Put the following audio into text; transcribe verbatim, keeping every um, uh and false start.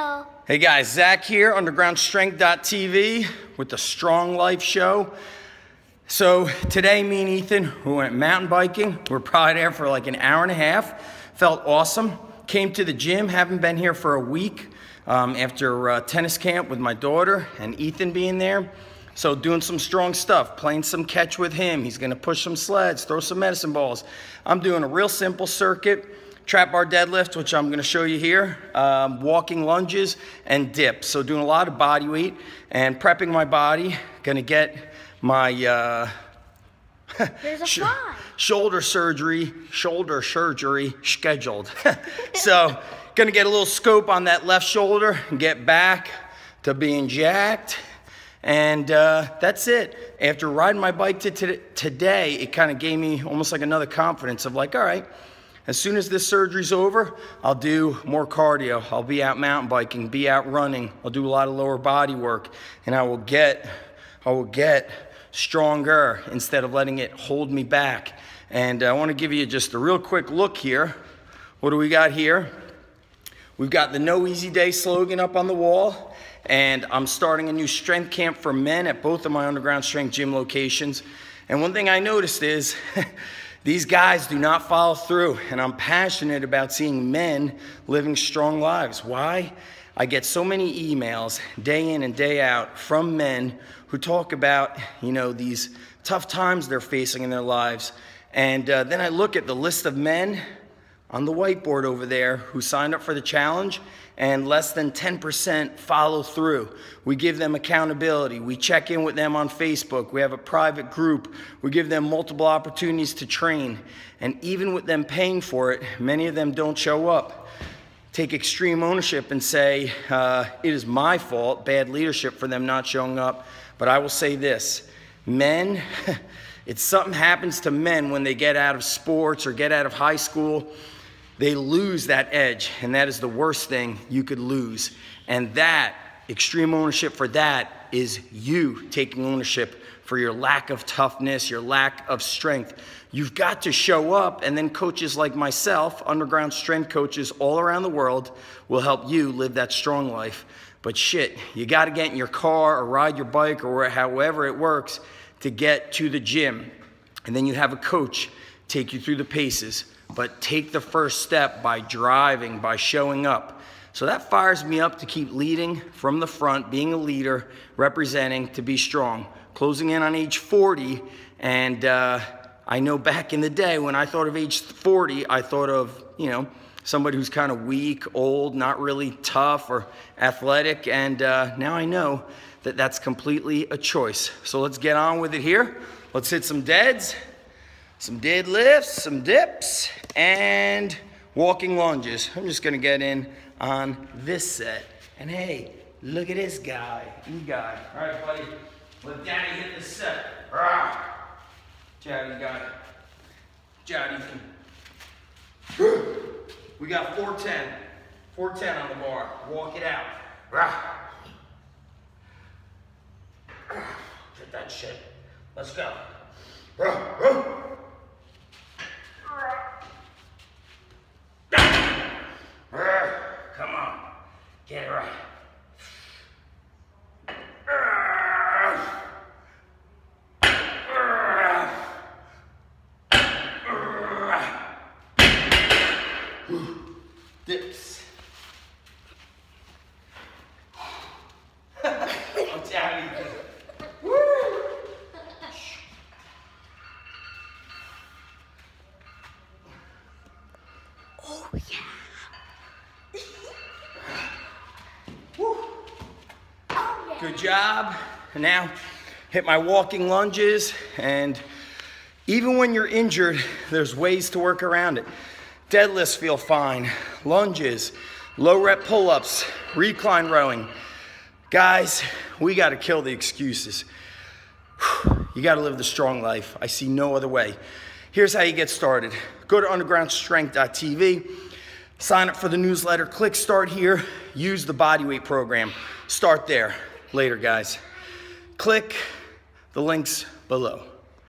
battle. Hey guys, Zach here, underground strength dot t v with the Strong Life Show. So today me and Ethan, we went mountain biking. We were probably there for like an hour and a half. Felt awesome. Came to the gym, haven't been here for a week um, after uh, tennis camp with my daughter and Ethan being there. So doing some strong stuff, playing some catch with him. He's gonna push some sleds, throw some medicine balls. I'm doing a real simple circuit. Trap bar deadlift, which I'm gonna show you here, um, walking lunges and dips. So doing a lot of body weight and prepping my body. Gonna get my uh, There's a sh fly. shoulder surgery, shoulder surgery scheduled. So gonna get a little scope on that left shoulder and get back to being jacked. And uh, that's it. After riding my bike to today, it kind of gave me almost like another confidence of like, all right, as soon as this surgery's over, I'll do more cardio. I'll be out mountain biking, be out running. I'll do a lot of lower body work, and I will get, I will get stronger instead of letting it hold me back. And I want to give you just a real quick look here. What do we got here? We've got the No Easy Day slogan up on the wall. And I'm starting a new strength camp for men at both of my Underground Strength gym locations. And one thing I noticed is these guys do not follow through. And I'm passionate about seeing men living strong lives. Why? I get so many emails day in and day out from men who talk about, you know, these tough times they're facing in their lives. And uh, then I look at the list of men on the whiteboard over there who signed up for the challenge, and less than ten percent follow through. We give them accountability. We check in with them on Facebook. We have a private group. We give them multiple opportunities to train. And even with them paying for it, many of them don't show up. Take extreme ownership and say, uh, it is my fault, bad leadership for them not showing up. But I will say this, men, it's something happens to men when they get out of sports or get out of high school. They lose that edge, and that is the worst thing you could lose. And that, extreme ownership for that, is you taking ownership for your lack of toughness, your lack of strength. You've got to show up, and then coaches like myself, underground strength coaches all around the world, will help you live that strong life. But shit, you gotta get in your car or ride your bike or however it works to get to the gym. And then you have a coach take you through the paces. But take the first step by driving, by showing up. So that fires me up to keep leading from the front, being a leader, representing, to be strong. Closing in on age forty, and uh, I know back in the day when I thought of age forty, I thought of, you know, somebody who's kind of weak, old, not really tough or athletic, and uh, now I know that that's completely a choice. So let's get on with it here. Let's hit some deads. Some deadlifts, some dips, and walking lunges. I'm just gonna get in on this set. And hey, look at this guy, you guy. All right, buddy, let daddy hit this set. Rah! Jaddy got it. Jaddy can. We got four ten. four ten on the bar. Walk it out. Rah! Get that shit. Let's go. Rah! Rah! Come on, get it right. Dips. Watch out, Ethan. Woo! Oh yeah. Good job. And now hit my walking lunges. And even when you're injured, there's ways to work around it. Deadlifts feel fine. Lunges, low rep pull-ups, recline rowing. Guys, we got to kill the excuses. You got to live the strong life. I see no other way. Here's how you get started. Go to underground strength dot t v. Sign up for the newsletter. Click start here. Use the bodyweight program. Start there. Later, guys. Click the links below.